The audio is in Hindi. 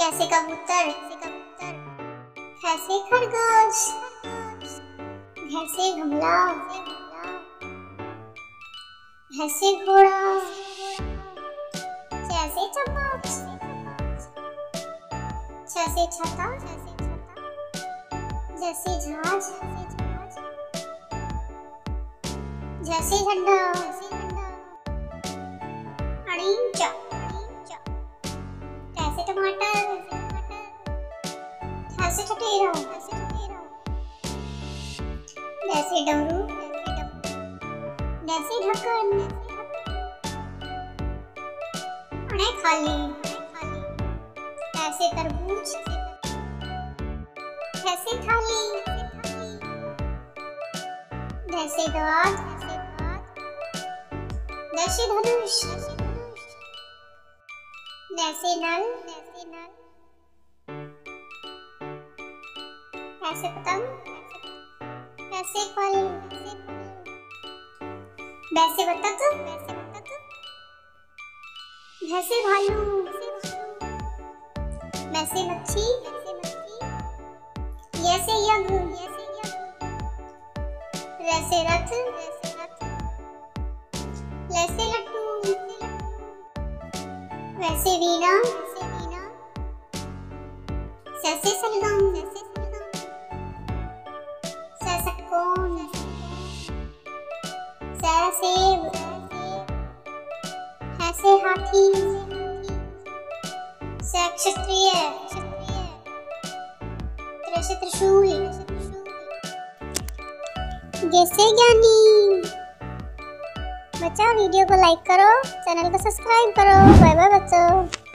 कैसे कबूतर, कैसे खरगोश, कैसे घमला, कैसे घोड़ा, कैसे चम्मच, कैसे छाता, जैसे जहाज, जैसे झंडा, कैसे टमाटर, कैसे चटेरा, जैसे डमरू, जैसे ढक्कन, खाली कैसे तरबूज, कैसे थाली, जैसे द्वार, जैसे धनुष, जैसे नल, कैसे पतंग, कैसे फल, वैसे बतख, वैसे भालू, वैसे मच्छी, जैसे यज्ञ, वैसे रथ, वैसे लट्टू, वैसे वीणा, जैसे सलगम, जैसे षटकोण, जैसे हाथी, जैसे क्षत्रिय, जैसे त्रिशूल, जैसे ज्ञानी। बच्चा वीडियो को लाइक करो, चैनल को सब्सक्राइब करो। बाय बाय बच्चों।